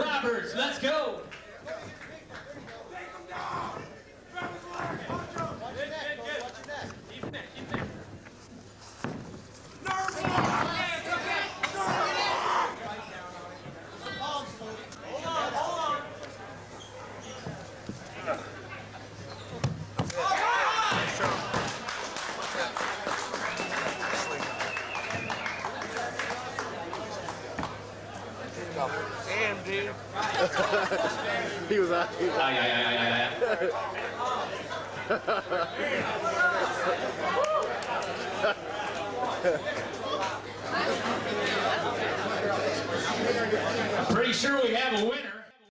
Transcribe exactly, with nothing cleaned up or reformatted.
Roberts, let's go. Take him down. Drop his leg. Watch him. Watch your neck. Watch your neck. Keep your neck. Keep your neck. Nerve block. Yeah, it's okay. Nerve block. Hold on. Hold on. Damn, dude. He was out. He was out. Oh, yeah, yeah, yeah, yeah. I'm pretty sure we have a winner.